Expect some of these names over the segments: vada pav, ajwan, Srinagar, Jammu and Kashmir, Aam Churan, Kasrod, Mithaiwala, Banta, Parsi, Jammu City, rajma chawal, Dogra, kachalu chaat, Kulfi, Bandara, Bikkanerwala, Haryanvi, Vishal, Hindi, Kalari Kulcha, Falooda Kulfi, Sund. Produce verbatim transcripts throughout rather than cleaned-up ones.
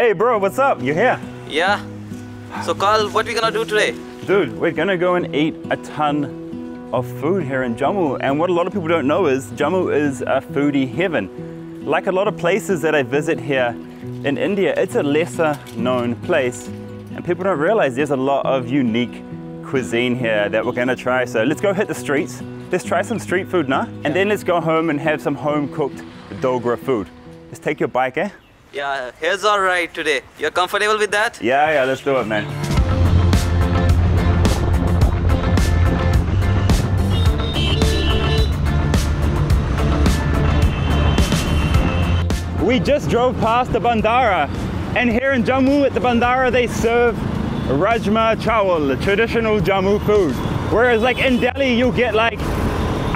Hey bro, what's up? You here? Yeah. So Carl, what are we gonna do today? Dude, we're gonna go and eat a ton of food here in Jammu. And what a lot of people don't know is Jammu is a foodie heaven. Like a lot of places that I visit here in India, it's a lesser known place. And people don't realize there's a lot of unique cuisine here that we're gonna try. So let's go hit the streets. Let's try some street food now. And then let's go home and have some home cooked Dogra food. Let's take your bike, eh? Yeah, here's our ride today. You're comfortable with that? Yeah, yeah, let's do it, man. We just drove past the Bandara, and here in Jammu at the Bandara they serve rajma chawal, the traditional Jammu food. Whereas like in Delhi you get like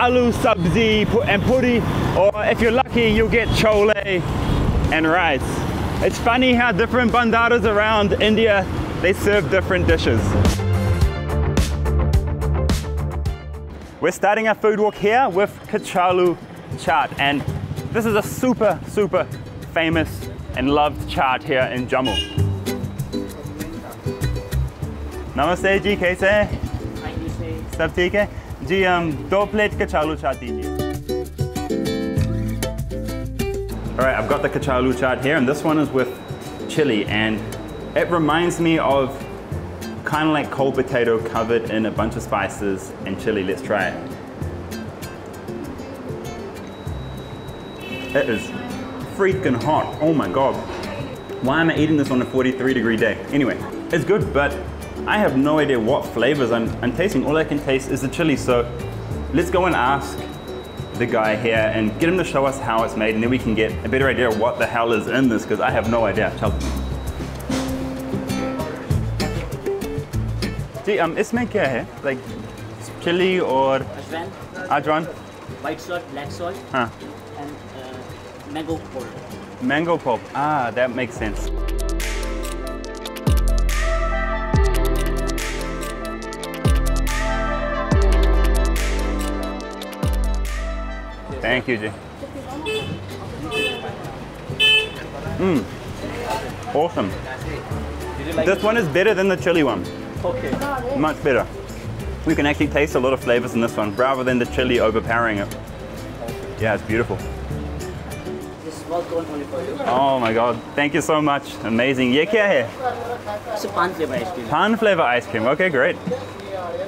aloo sabzi and puri, or if you're lucky you'll get chole and rice. It's funny how different bandaras around India, they serve different dishes. We're starting our food walk here with kachalu chaat, and this is a super, super famous and loved chaat here in Jammu. Namaste ji, kaise hai? Sab theek hai? Ji, um, do plate kachalu chaat dijiye. All right, I've got the kachalu chaat here, and this one is with chili, and it reminds me of kind of like cold potato covered in a bunch of spices and chili. Let's try it. It is freaking hot. Oh my God. Why am I eating this on a forty-three degree day? Anyway, it's good, but I have no idea what flavors I'm, I'm tasting. All I can taste is the chili, so let's go and ask the guy here and get him to show us how it's made, and then we can get a better idea of what the hell is in this, because I have no idea. Tell me. Um, isme kya hai? Like chili or ajwan? Ajwan. White salt, black salt, huh. And uh, mango pulp. Mango pulp. Ah, that makes sense. Thank you, Ji. Mmm. Awesome. Like this it? One is better than the chili one. Okay. Much better. You can actually taste a lot of flavors in this one, rather than the chili overpowering it. Yeah, it's beautiful. Oh my God. Thank you so much. Amazing. Ye kya hai? It's a Paan flavor ice cream. Paan flavor ice cream. Okay, great.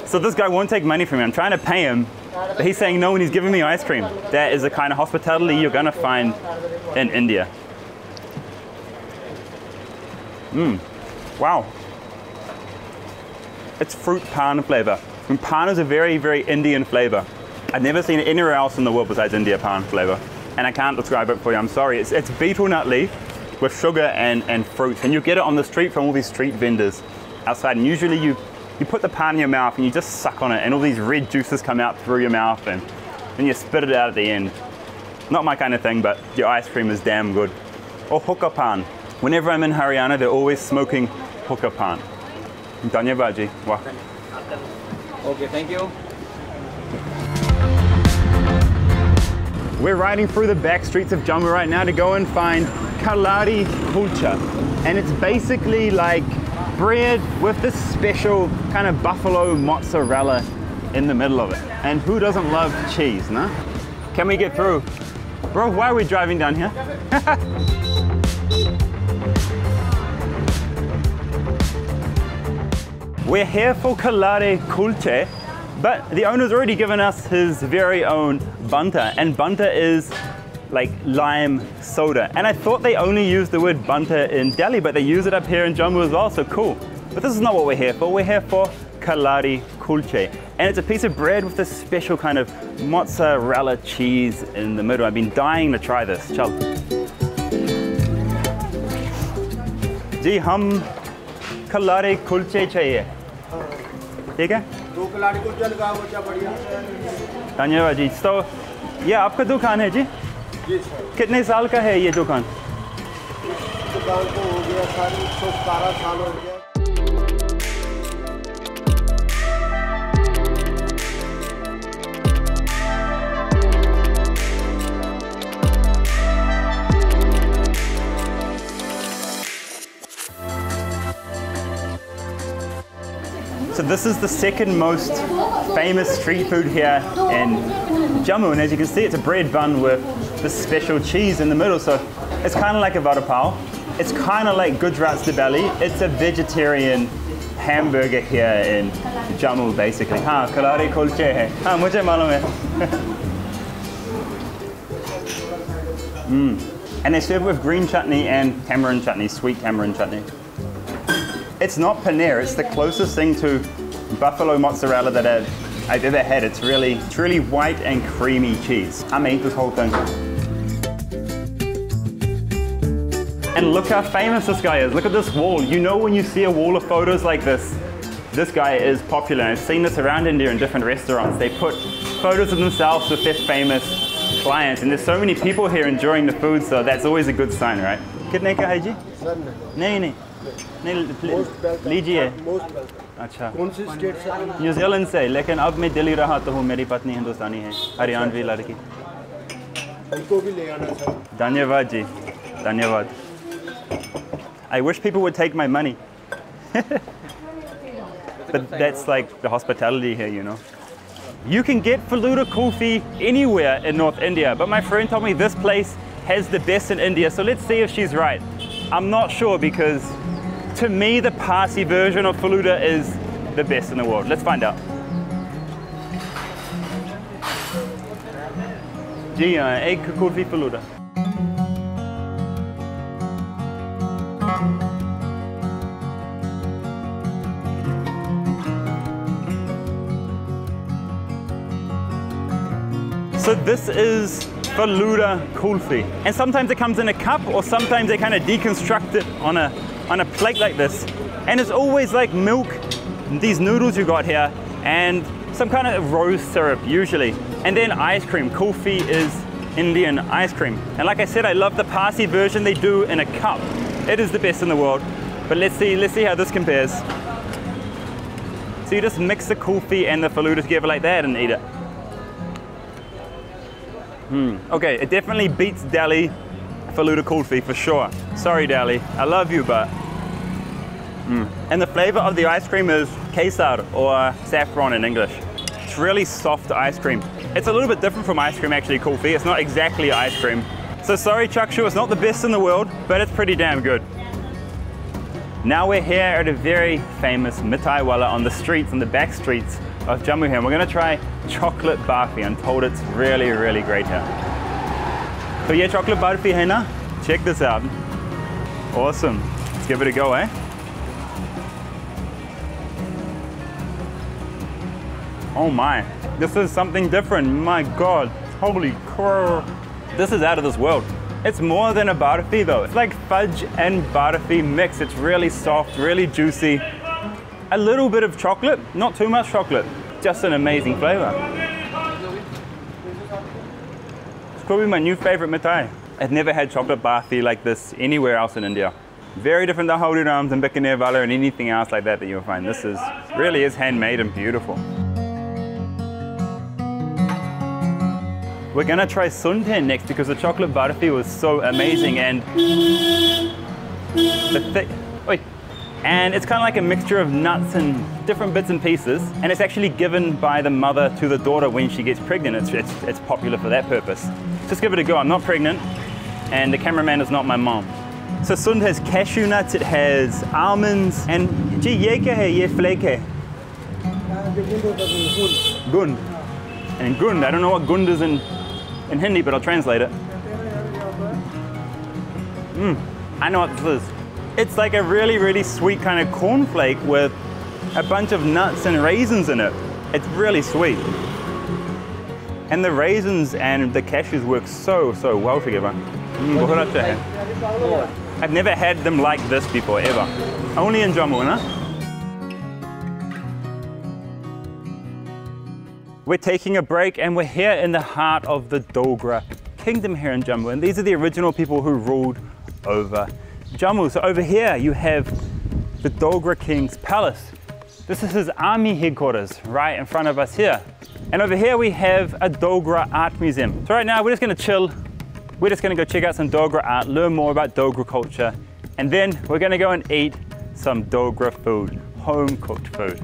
So this guy won't take money from me. I'm trying to pay him, but he's saying no when he's giving me ice cream. That is the kind of hospitality you're gonna find in India. Mmm, wow. It's fruit paan flavor. And paan is a very, very Indian flavor. I've never seen it anywhere else in the world besides India paan flavor. And I can't describe it for you, I'm sorry. It's, it's betel nut leaf with sugar and, and fruit. And you get it on the street from all these street vendors outside. And usually you You put the pan in your mouth and you just suck on it, and all these red juices come out through your mouth, and then you spit it out at the end. Not my kind of thing, but your ice cream is damn good. Or hookapan. Whenever I'm in Haryana, they're always smoking hookapan. Dhanyavad ji. Wow. Okay, thank you. We're riding through the back streets of Jammu right now to go and find Kalari Kulcha. And it's basically like bread with this special kind of buffalo mozzarella in the middle of it. And who doesn't love cheese, no? Can we get through? Bro, why are we driving down here? We're here for Kalari Kulcha, but the owner's already given us his very own Banta, and Banta is like lime soda. And I thought they only used the word Banta in Delhi, but they use it up here in Jammu as well, so cool. But this is not what we're here for. We're here for Kalari Kulcha. And it's a piece of bread with this special kind of mozzarella cheese in the middle. I've been dying to try this. Chal. Ji, hum Kalari Kulcha chahiye. Theek hai? Do Kalari Kulcha lagao, bachcha badhiya. Dhanyawad ji. So, ye aapka dukaan hai, ji? Yes, sir. कितने साल का है ये दुकान? दुकान को हो गया साल एक सौ बारह साल हो गया. So this is the second most famous street food here in Jammu, and as you can see, it's a bread bun with this special cheese in the middle. So it's kind of like a vada pav. It's kind of like Gujarat's dabeli. It's a vegetarian hamburger here in Jammu, basically. Ha, Kalari Kulcha hai. Ha, mujhe malum hai. Mmm. And they serve with green chutney and tamarind chutney, sweet tamarind chutney. It's not paneer. It's the closest thing to buffalo mozzarella that I've, I've ever had. It's really, it's really white and creamy cheese. I'm gonna eat this whole thing. And look how famous this guy is. Look at this wall. You know when you see a wall of photos like this, this guy is popular. I've seen this around India in different restaurants. They put photos of themselves with their famous clients. And there's so many people here enjoying the food, so that's always a good sign, right? Kitne ka hai ji? Nahi nahi. Lijie. Acha. Konsi state se? New Zealand se, lekin ab main Delhi raha to hu. Meri patni Hindustani hai. Haryanvi ladki. Unko bhi le aana sir. Dhanyawad ji. Dhanyawad. I wish people would take my money. But that's like the hospitality here, you know. You can get Falooda Kulfi anywhere in North India, but my friend told me this place has the best in India, so let's see if she's right. I'm not sure because to me the Parsi version of Falooda is the best in the world. Let's find out. Ji, ek kulfi Falooda. So this is Falooda Kulfi. And sometimes it comes in a cup, or sometimes they kind of deconstruct it on a, on a plate like this. And it's always like milk, these noodles you got here, and some kind of rose syrup usually. And then ice cream. Kulfi is Indian ice cream. And like I said, I love the Parsi version they do in a cup. It is the best in the world. But let's see, let's see how this compares. So you just mix the kulfi and the falooda together like that and eat it. Mm. Okay, it definitely beats Delhi Falooda Kulfi for sure. Sorry Delhi, I love you but... Mm. And the flavour of the ice cream is Kesar, or saffron in English. It's really soft ice cream. It's a little bit different from ice cream actually, Kulfi. It's not exactly ice cream. So sorry Chakshu, it's not the best in the world, but it's pretty damn good. Now we're here at a very famous Mithaiwala on the streets, on the back streets of Jammu here. We're going to try chocolate barfi. I'm told it's really, really great here. So yeah, chocolate barfi hai na? Check this out. Awesome. Let's give it a go, eh? Oh my. This is something different. My God. Holy crow. This is out of this world. It's more than a barfi though. It's like fudge and barfi mix. It's really soft, really juicy. A little bit of chocolate, not too much chocolate. Just an amazing flavor. It's probably my new favorite mithai. I've never had chocolate barfi like this anywhere else in India. Very different than Haldiram's and Bikkanerwala and anything else like that that you'll find. This is really is handmade and beautiful. We're gonna try Sund here next because the chocolate barfi was so amazing and the thick. Oi. And it's kind of like a mixture of nuts and different bits and pieces. And it's actually given by the mother to the daughter when she gets pregnant. It's, it's, it's popular for that purpose. Just give it a go. I'm not pregnant. And the cameraman is not my mom. So Sund has cashew nuts, it has almonds, and ji ye kya hai, ye flake hai? Gund. And Gund, I don't know what Gund is in, in Hindi, but I'll translate it. Mm, I know what this is. It's like a really, really sweet kind of cornflake with a bunch of nuts and raisins in it. It's really sweet. And the raisins and the cashews work so, so well together. Mm. I've never had them like this before, ever. Only in Jammu, no? We're taking a break and we're here in the heart of the Dogra kingdom here in Jammu. And these are the original people who ruled over Jammu. So over here you have the Dogra King's palace. This is his army headquarters right in front of us here. And over here we have a Dogra art museum. So right now we're just going to chill. We're just going to go check out some Dogra art, learn more about Dogra culture, and then we're going to go and eat some Dogra food, home cooked food.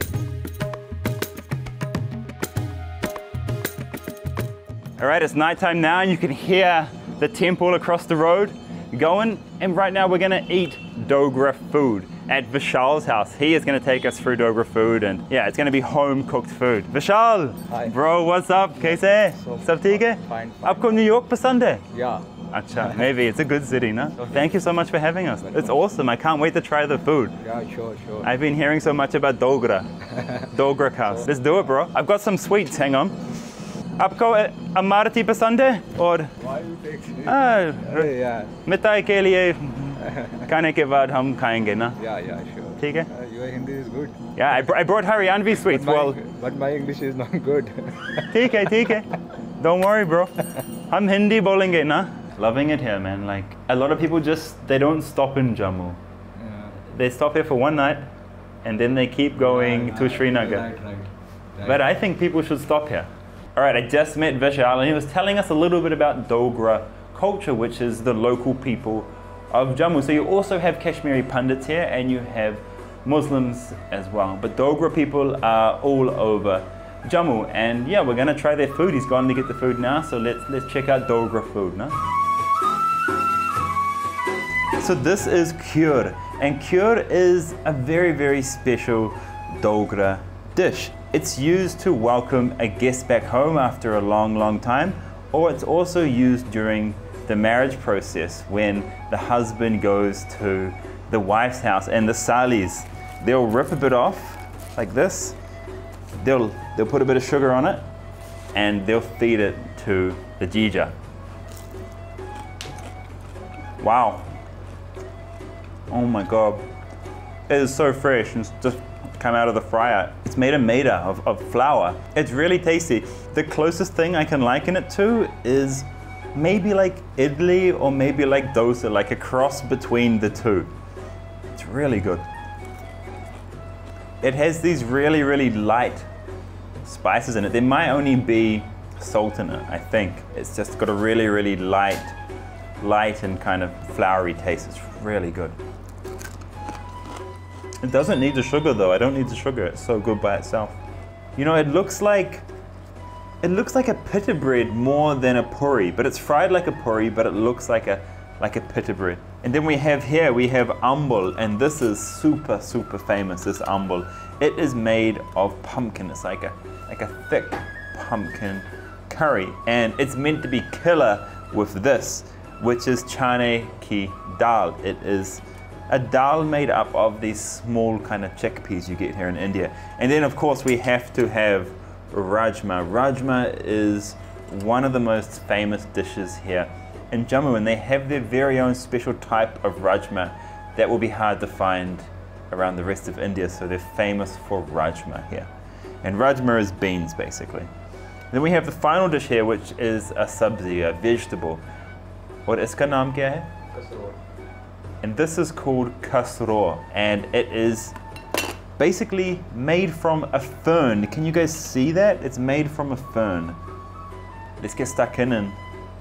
All right, it's nighttime now, and you can hear the temple across the road going. And right now we're gonna eat Dogra food at Vishal's house. He is gonna take us through Dogra food, and yeah, it's gonna be home cooked food. Vishal, hi. Bro, what's up? Kaise? So, Sab theek hai? Fine, fine. Aapko New York pasand hai? Yeah. Acha, maybe. It's a good city, no? Okay. Thank you so much for having us. Welcome. It's awesome. I can't wait to try the food. Yeah, sure, sure. I've been hearing so much about Dogra. Dogra khas. So, let's do it, bro. I've got some sweets. Hang on. Aapko Amarati pasand hai? Aur... Why you take sweets? Ah, yeah. Mithai ke liye. Khane ke baad hum khayenge na? Yeah, yeah, sure. Okay? Uh, your Hindi is good. Yeah, I, br I brought Haryanvi sweets. But my, well, but my English is not good. Okay, okay. Don't worry, bro. Hum Hindi bolenge na? Loving it here, man. Like, a lot of people just, they don't stop in Jammu. Yeah. They stop here for one night and then they keep going yeah, to right, Srinagar. Right, right, right. But I think people should stop here. All right, I just met Vishal and he was telling us a little bit about Dogra culture, which is the local people of Jammu. So you also have Kashmiri Pandits here and you have Muslims as well. But Dogra people are all over Jammu. And yeah, we're gonna try their food. He's gone to get the food now. So let's let's check out Dogra food, no? So this is kheer. And kheer is a very, very special Dogra dish. It's used to welcome a guest back home after a long, long time. Or it's also used during the marriage process when the husband goes to the wife's house, and the salis, they'll rip a bit off like this, they'll they'll put a bit of sugar on it and they'll feed it to the jija. Wow, oh my god, it is so fresh and it's just come out of the fryer. It's made of maida, of, of flour. It's really tasty. The closest thing I can liken it to is maybe like idli or maybe like dosa, like a cross between the two. It's really good. It has these really, really light spices in it. There might only be salt in it, I think. It's just got a really, really light, light and kind of floury taste. It's really good. It doesn't need the sugar though. I don't need the sugar. It's so good by itself. You know, it looks like It looks like a pita bread more than a puri, but it's fried like a puri, but it looks like a like a pita bread. And then we have here, we have ambal, and this is super, super famous, this ambal. It is made of pumpkin. It's like a, like a thick pumpkin curry, and it's meant to be killer with this, which is chane ki dal. It is a dal made up of these small kind of chickpeas you get here in India. And then, of course, we have to have rajma. Rajma is one of the most famous dishes here in Jammu, and they have their very own special type of rajma that will be hard to find around the rest of India, so they're famous for rajma here. And rajma is beans, basically. Then we have the final dish here, which is a sabzi, a vegetable. What is iska naam kya hai? Kasrod. And this is called kasrod, and it is basically made from a fern. Can you guys see that? It's made from a fern. Let's get stuck in and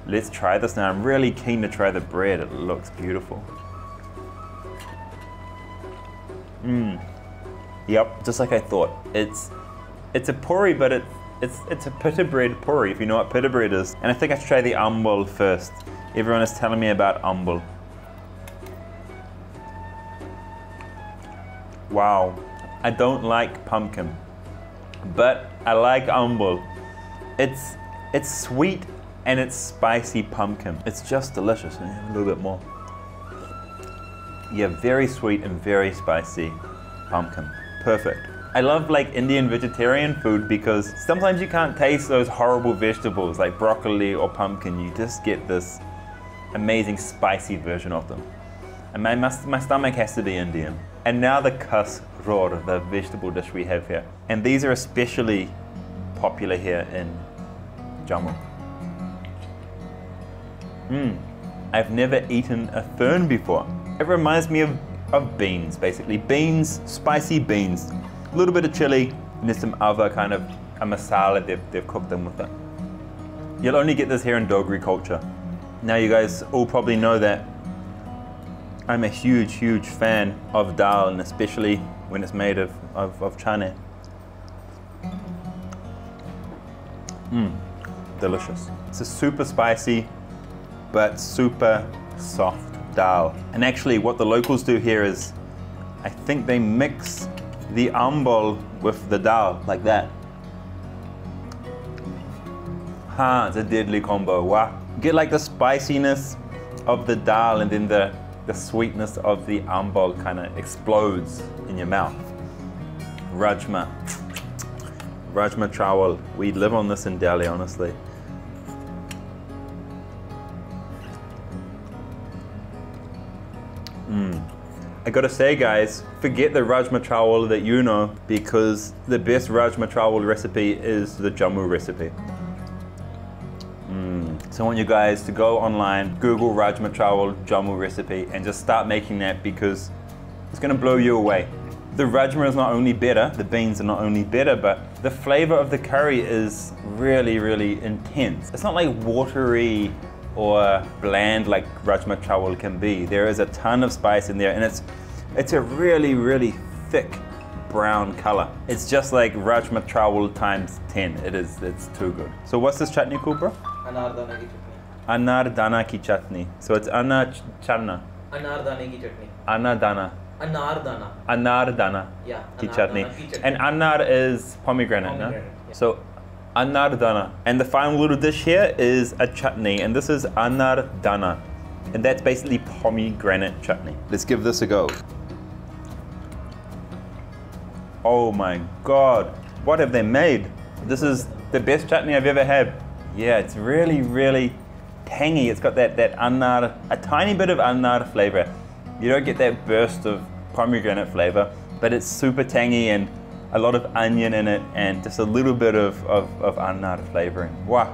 let's try this now. I'm really keen to try the bread. It looks beautiful. Mmm. Yep, just like I thought. It's it's a puri, but it, it's it's a pita bread puri, if you know what pita bread is. And I think I should try the ambal first. Everyone is telling me about ambal. Wow. I don't like pumpkin, but I like ambal. It's it's sweet and it's spicy pumpkin. It's just delicious. A little bit more. Yeah, very sweet and very spicy pumpkin. Perfect. I love like Indian vegetarian food because sometimes you can't taste those horrible vegetables like broccoli or pumpkin. You just get this amazing spicy version of them. And my, my stomach has to be Indian. And now the kasrod, the vegetable dish we have here. And these are especially popular here in Jammu. Mmm, I've never eaten a fern before. It reminds me of, of beans, basically. Beans, spicy beans, a little bit of chili, and there's some other kind of a masala, they've, they've cooked them with it. You'll only get this here in Dogri culture. Now you guys all probably know that I'm a huge, huge fan of dal, and especially when it's made of, of, of chane. Mm. delicious. It's a super spicy, but super soft dal. And actually what the locals do here is, I think they mix the ambal with the dal, like that. Ha, it's a deadly combo, wow. You get like the spiciness of the dal and then the, the sweetness of the ambal kind of explodes in your mouth. Rajma, rajma chawal. We live on this in Delhi, honestly. Mm. I gotta say guys, forget the rajma chawal that you know, because the best rajma chawal recipe is the Jammu recipe. Mm. So I want you guys to go online, Google rajma chawal Jammu recipe and just start making that, because it's gonna blow you away. The rajma is not only better, the beans are not only better, but the flavor of the curry is really, really intense. It's not like watery or bland like rajma chawal can be. There is a ton of spice in there and it's, it's a really, really thick brown color. It's just like rajma chawal times ten. It is, it's too good. So what's this chutney called, bro? Anar dana ki chutney. Anar dana ki chutney. So it's anar ch chana. Anar dana ki chutney. Anar dana. Anar dana. Anar dana. Yeah. Anar ki chutney. Dana ki chutney. And anar is pomegranate, pomegranate no? Yeah. So anar dana. And the final little dish here is a chutney, and this is anar dana. And that's basically pomegranate chutney. Let's give this a go. Oh my God, what have they made? This is the best chutney I've ever had. Yeah, it's really, really tangy. It's got that, that anar, a tiny bit of anar flavor. You don't get that burst of pomegranate flavor, but it's super tangy and a lot of onion in it and just a little bit of, of, of anar flavoring. Wow,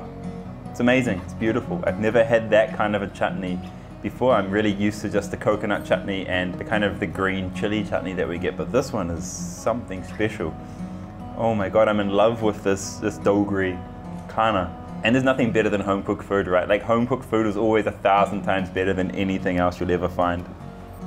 it's amazing, it's beautiful. I've never had that kind of a chutney before. I'm really used to just the coconut chutney and the kind of the green chili chutney that we get, but this one is something special. Oh my God, I'm in love with this, this dogri khana. And there's nothing better than home cooked food, right? Like home cooked food is always a thousand times better than anything else you'll ever find.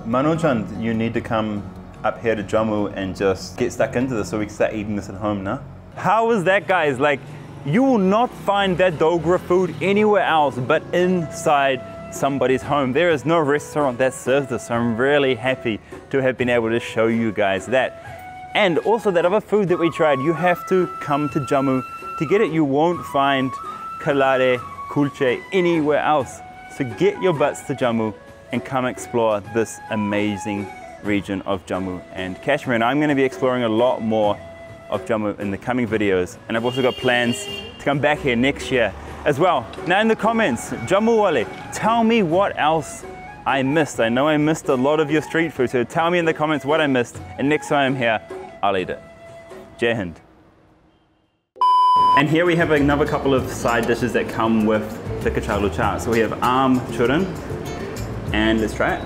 Manochan, you need to come up here to Jammu and just get stuck into this so we can start eating this at home, no? How is that, guys? Like, you will not find that Dogra food anywhere else but inside somebody's home. There is no restaurant that serves this, so I'm really happy to have been able to show you guys that. And also that other food that we tried, you have to come to Jammu to get it. You won't find Kalari Kulcha anywhere else. So get your butts to Jammu and come explore this amazing region of Jammu and Kashmir. And I'm gonna be exploring a lot more of Jammu in the coming videos. And I've also got plans to come back here next year as well. Now in the comments, Jammu Wale, tell me what else I missed. I know I missed a lot of your street food, so tell me in the comments what I missed. And next time I'm here, I'll eat it. Jai Hind. And here we have another couple of side dishes that come with the kachalu chaat. So we have Aam Churan, and let's try it.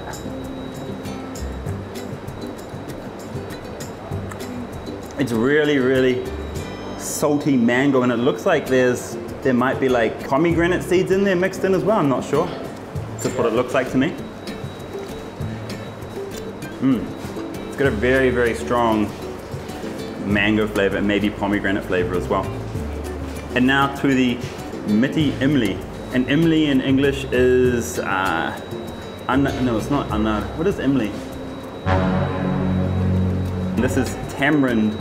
It's really, really salty mango, and it looks like there's there might be like pomegranate seeds in there mixed in as well. I'm not sure. That's what it looks like to me. Mm. It's got a very, very strong mango flavor and maybe pomegranate flavor as well. And now to the Meethi Imli. And Imli in English is uh, Anar, no, it's not Anar. What is Imli? This is tamarind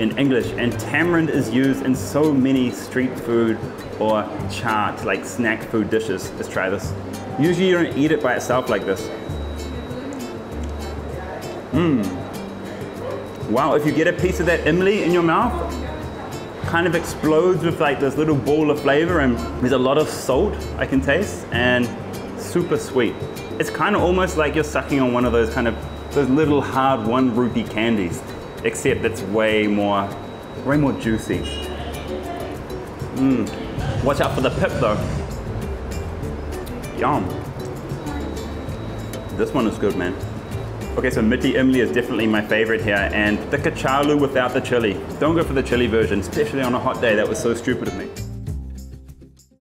in English, and tamarind is used in so many street food or chaat, like snack food dishes. Let's try this. Usually you don't eat it by itself like this. Mmm. Wow, if you get a piece of that Imli in your mouth, kind of explodes with like this little ball of flavor, and there's a lot of salt I can taste, and super sweet. It's kind of almost like you're sucking on one of those kind of those little hard one rupee candies, except it's way more, way more juicy. Mm. Watch out for the pip though. Yum. This one is good, man. Okay, so Meethi Imli is definitely my favorite here, and the kachalu without the chili. Don't go for the chili version, especially on a hot day. That was so stupid of me.